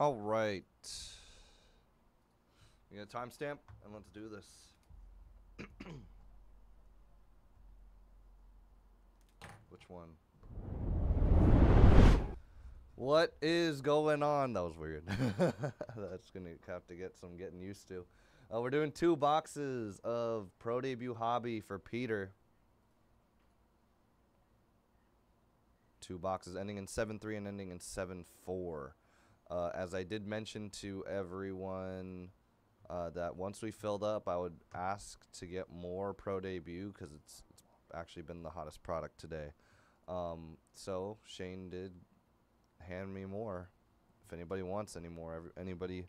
All right. We got a timestamp, and let's do this. Which one? What is going on? That was weird. That's going to have to get some getting used to. We're doing 2 boxes of Pro Debut Hobby for Peter. 2 boxes ending in 7-3 and ending in 7-4. As I did mention to everyone that once we filled up, I would ask to get more Pro Debut because it's actually been the hottest product today. So Shane did hand me more. If anybody wants any more, anybody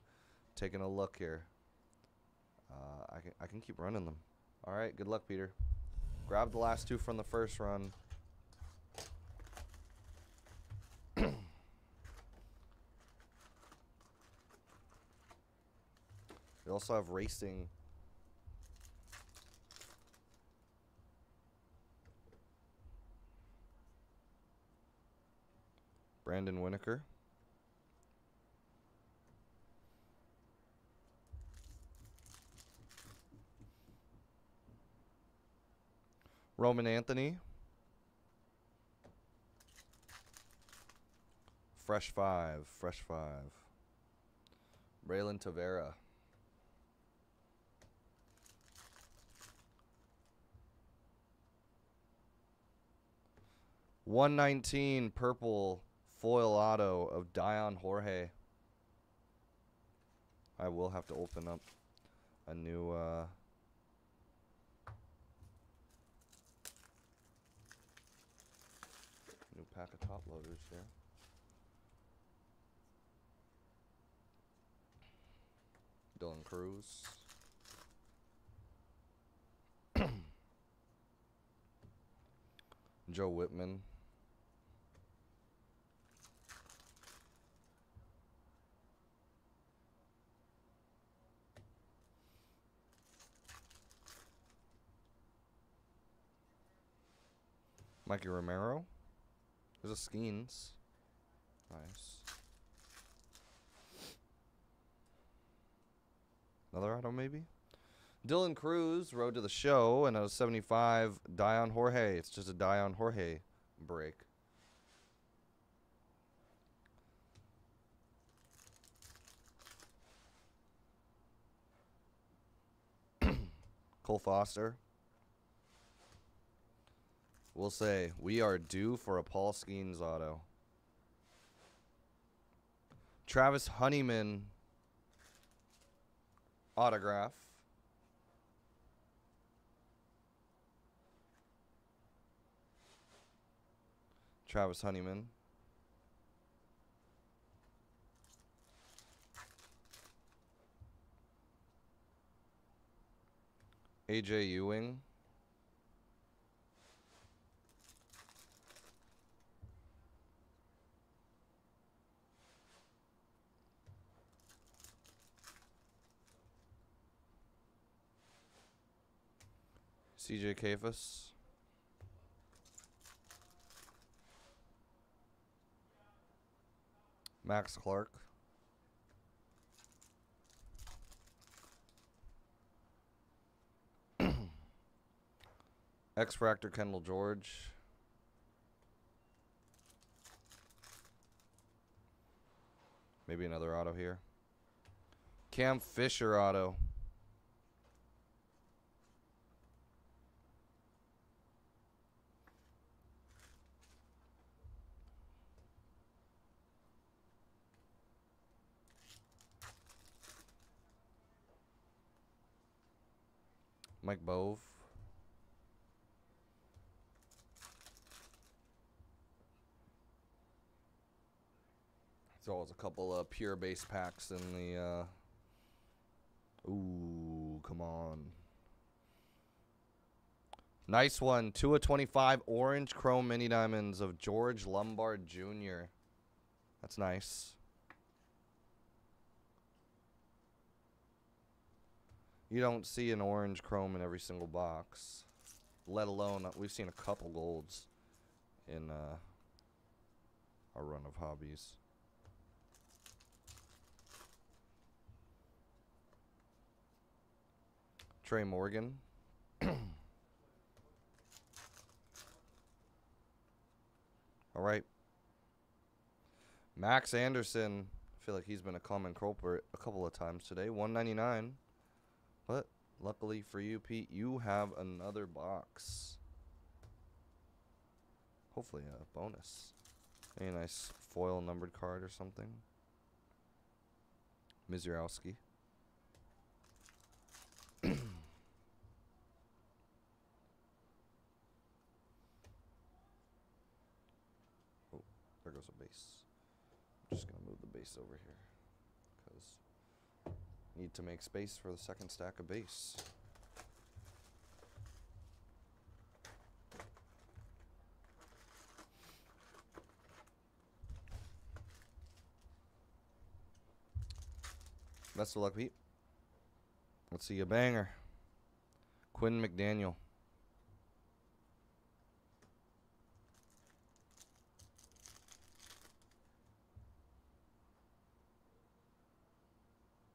taking a look here. I can keep running them. All right, good luck, Peter. Grab the last 2 from the first run. We also have racing. Brandon Winokur. Roman Anthony. Fresh 5. Raelynn Tavera. /119 purple foil auto of Dion Jorge. I will have to open up a new new pack of top loaders here. Dylan Cruz. Joe Whitman. Mikey Romero. There's a Skenes. Nice. Another auto maybe? Dylan Cruz, Road to the Show, and a /75 Dion Jorge. It's just a Dion Jorge break. Cole Foster. We'll say, we are due for a Paul Skenes auto. Travis Honeyman autograph. Travis Honeyman. A.J. Ewing. C.J. Cephas. Max Clark. X-Fractor Kendall George. Maybe another auto here. Cam Fisher auto. Mike Bove. There's always a couple of pure base packs in the. Ooh, come on. Nice one. 2/25 orange chrome mini diamonds of George Lombard Jr. That's nice. You don't see an orange chrome in every single box, let alone we've seen a couple golds in our run of hobbies. Trey Morgan. All right. Max Anderson. I feel like he's been a common culprit a couple of times today. 199. But luckily for you, Pete, you have another box. Hopefully a bonus. A nice foil numbered card or something. Mizurowski. Oh, there goes a base. I'm just going to move the base over here because I need to make space for the second stack of base. Best of luck, Pete. Let's see a banger. Quinn McDaniel.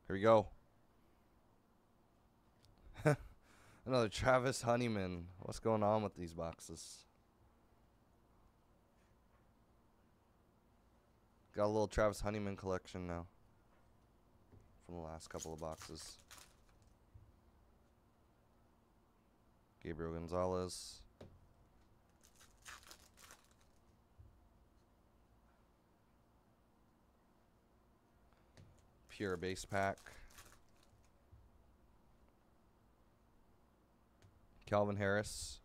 Here we go. Another Travis Honeyman. What's going on with these boxes? Got a little Travis Honeyman collection now. From the last couple of boxes. Gabriel Gonzalez. Pure base pack. Calvin Harris.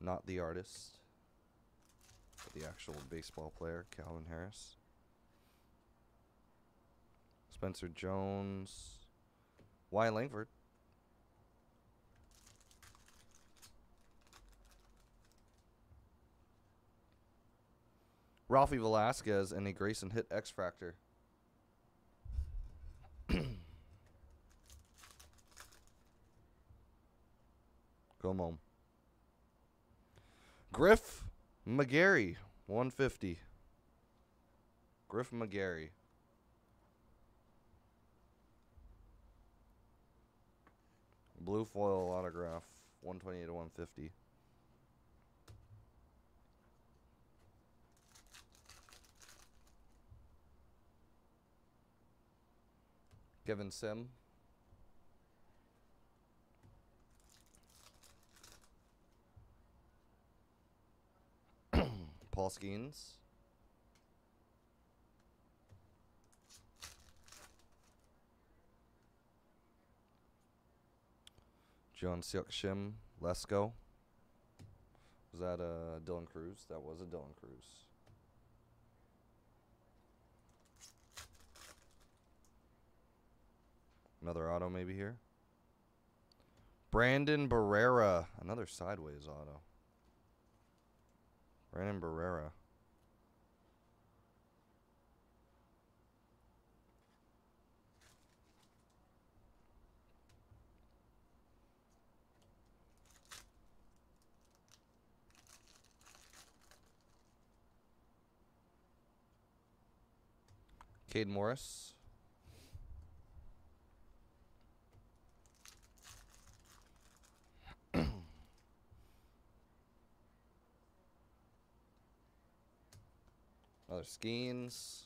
Not the artist, but the actual baseball player, Calvin Harris. Spencer Jones. Wyatt Langford. Rafael Velasquez and a Grayson hit X-Fractor. Come on. Griff McGarry. 150. Griff McGarry. Blue foil autograph, 128 to 150. Given Sim. Paul Skenes. John Silk Shim, Lesko. Was that a Dylan Cruz? That was a Dylan Cruz. Another auto maybe here. Brandon Barrera. Another sideways auto. Brandon Barrera. Cade Morris. Other Skenes.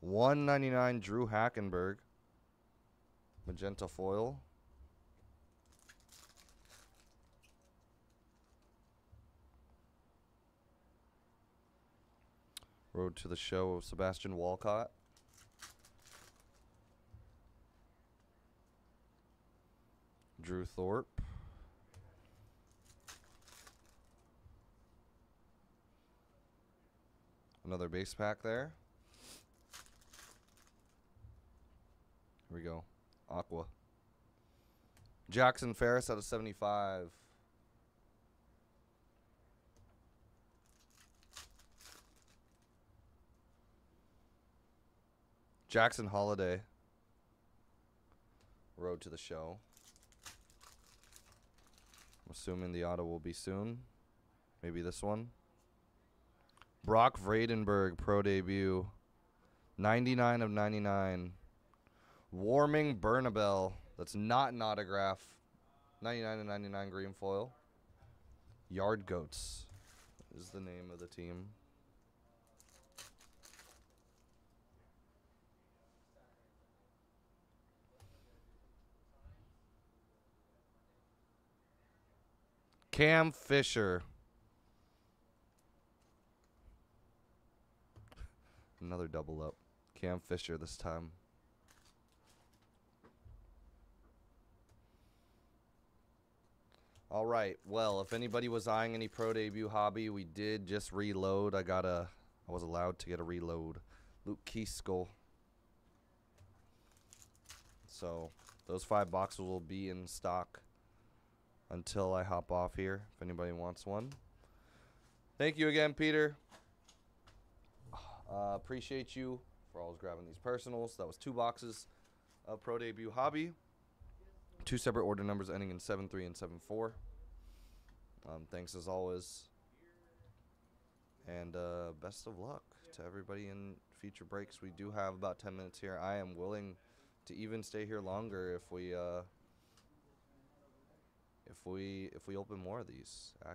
199 Drew Hackenberg. Magenta foil. Road to the Show of Sebastian Walcott. Drew Thorpe. Another base pack there. Here we go. Aqua. Jackson Ferris out of 75. Jackson Holiday. Road to the Show. I'm assuming the auto will be soon. Maybe this one. Brock Vredenberg, Pro Debut. 99 of 99. Warming Bernabelle. That's not an autograph. 99/99 green foil. Yard Goats is the name of the team. Cam Fisher. Another double up. Cam Fisher this time. All right. Well, if anybody was eyeing any Pro Debut Hobby, we did just reload. I was allowed to get a reload. Luke Keiskel. So those 5 boxes will be in stock until I hop off here, if anybody wants one. Thank you again, Peter. Appreciate you for always grabbing these personals. That was 2 boxes of Pro Debut Hobby. 2 separate order numbers ending in 7-3 and 7-4. Thanks as always. And best of luck to everybody in future breaks. We do have about 10 minutes here. I am willing to even stay here longer if we open more of these, actually.